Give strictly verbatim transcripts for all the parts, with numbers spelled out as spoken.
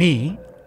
මේ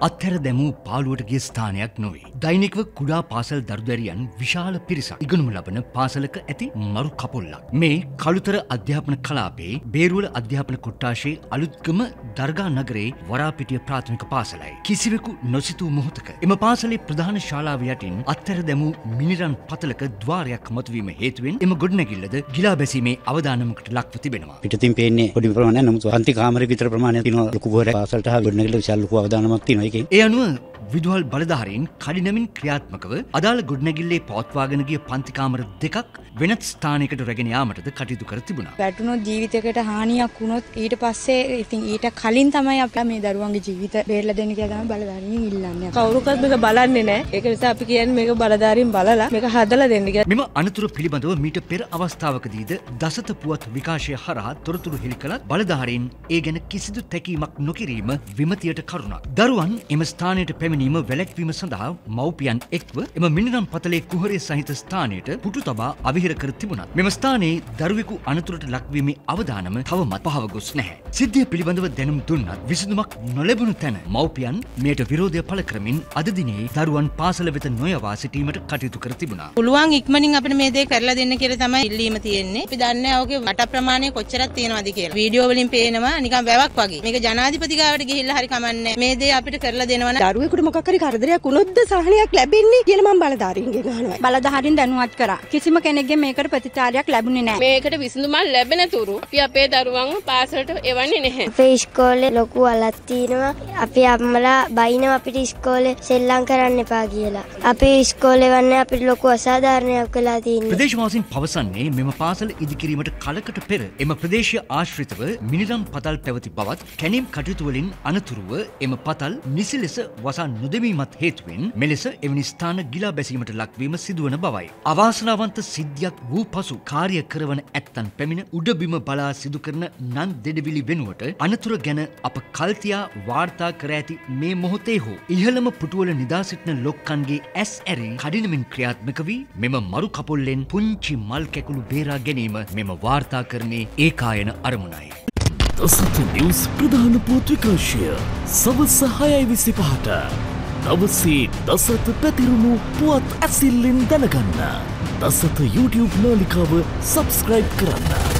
අත්හැරදැමූ පාළුවට ගිය ස්ථානයක් නොවේ. දෛනිකව කුඩා පාසල් දරුදැරියන් විශාල පිරිසක් ඉගෙනුම ලබන පාසලක ඇති මරු කපොල්ලක්. මේ කළුතර අධ්‍යාපන කලාපයේ බේරුවල අධ්‍යාපන කොට්ටාශයේ අලුත්ගම දර්ගා නගරයේ වරාපිටිය ප්‍රාථමික පාසලයි. කිසිවෙකු නොසිතූ මොහොතක එම පාසලේ ප්‍රධාන ශාලාව යටින් අත්හැරදැමූ මිනිරන් පතලක ద్వාරයක් මතුවීම හේතුවෙන් එම ගොඩනැගිල්ලද ගිලා බැසීමේ අවදානමකට ලක්ව තිබෙනවා. පිටතින් පේන්නේ පොඩි ප්‍රමාණයක්, නමුත් අන්ති කාමරේ විතර ප්‍රමාණයක් තියෙනවා. ලොකු වරේ පාසලට හා ගොඩනැගිල්ලට විශාල ලොකු අවදානමක් තියෙනවා. ඒ අනුව විදුහල් බලධාරීන් කඩිනමින් ක්‍රියාත්මකව අදාළ ගොඩනැගිල්ලේ පවත්වාගෙන ගිය පන්තිකාමර දෙකක් වෙනත් ස්ථානයකට රැගෙන යාමටද කටයුතු කර තිබුණා. වැටුණොත් ජීවිතයකට හානියක් වුණොත් ඊට පස්සේ ඉතින් ඊට කලින් තමයි අපි මේ දරුවන්ගේ ජීවිත බේරලා දෙන්න කියලා තමයි බලධාරීන් ඉල්ලන්නේ. කවුරුකත් මේක බලන්නේ නැහැ. ඒක නිසා අපි කියන්නේ මේක බලධාරීන් බලලා මේක හදලා දෙන්න කියලා. මෙම අනතුරු පිළිබඳව මීට පෙර අවස්ථාවකදීද දසත පුවත් විකාශය හරහා තොරතුරු හෙළි කළත් බලධාරීන් ඒ ගැන කිසිදු තැකීමක් නොකිරීම විමතියට කරුණක්. දරුවන් එම ස්ථානයට පැමිණීම වැළැක්වීම සඳහා මව්පියන් එක්ව එම මිනිරන් පතලේ කුහරය සහිත ස්ථානයට පුටු තබා අවිහිර කර තිබුණා. මෙම ස්ථානයේ දරුවෙකු අනතුරට ලක්වීමේ අවදානම තවමත් පහව ගොස් නැහැ. සිද්ධිය පිළිබඳව දැනුම් දුන්නත් විසඳුමක් නොලැබුණු තැන මව්පියන් මෙයට විරෝධය පළ කරමින් අද දිනේ දරුවන් පාසල වෙත නොයවා සිටීමට කටයුතු කර තිබුණා. පුළුවන් ඉක්මනින් අපිට මේ දේ කරලා දෙන්න කියලා තමයි ඉල්ලීම තියෙන්නේ. අපි දන්නේ ඔහුගේ වට ප්‍රමාණය කොච්චරක් තියෙනවද කියලා. වීඩියෝ වලින් පේනවා නිකන් වැවක් වගේ. මේක ජනාධිපති ගාවට ගිහිල්ලා හරි කමන්නේ. මේ දේ අපිට කරලා දෙනවනම් දරුවෙකුට මොකක් හරි කරදරයක් වුණොත්ද සහනයක් ලැබෙන්නේ කියලා මම බලධාරීන්ගෙන් අහනවා. බලධාරීන් දැනුවත් කරා. කිසිම කෙනෙක්ගෙන් මේකට ප්‍රතිචාරයක් ලැබුණේ නැහැ. මේකට විසඳුමක් ලැබෙන තුරු අපි අපේ දරුවන්ව පාසලට එවන්නේ නැහැ. අපේ ඉස්කෝලේ ලොකු අලක් තියෙනවා. අපි අම්මලා බයිනවා අපිට ඉස්කෝලේ සෙල්ලම් කරන්න එපා කියලා. අපේ ඉස්කෝලේ වන්නේ අපිට ලොකු අසාධාරණයක් වෙලා තියෙනවා. ප්‍රදේශවාසීන් පවසන්නේ මෙම පාසල ඉදිකිරීමට කලකට පෙර එම ප්‍රදේශීය ආශ්‍රිතව මිනිරම් පතල් පැවති බවත් කැණීම් කටයුතු වලින් අනතුරුව එම පතල් නිසි ලෙස වසා නොදෙමීමත් හේතුවෙන් මෙලෙස එවැනි ස්ථාන ගිලා බැසීමට ලක්වීම සිදුවන බවයි. අවාසනාවන්ත සිද්ධියක් වූ පසු කාර්ය කරවන ඇත්තන් පැමිණ උඩබිම බලා සිදු කරන නන් දෙඩවිලි වෙනුවට අනතුර ගැන අප කල්තියා වාර්තා කර ඇති මේ මොහොතේ හෝ ඉහළම පුටුවල නිදා සිටින ලොක්කන්ගේ ඇස් ඇරි කඩිනමින් ක්‍රියාත්මක වී මෙම මරු කපොල්ලෙන් පුංචි මල් කැකුළු බේරා ගැනීම මෙම වාර්තාකරණයේ ඒකායන අරමුණයි. දසත නිවුස් ප්‍රධාන පුවත් විකාශය සවස හයයි විසි පහට දවසේ දසත පැතිරුණු පුවත් ඇසිල්ලෙන් දැනගන්න දසත YouTube නාලිකාව සබස්ක්‍රයිබ් කරන්න.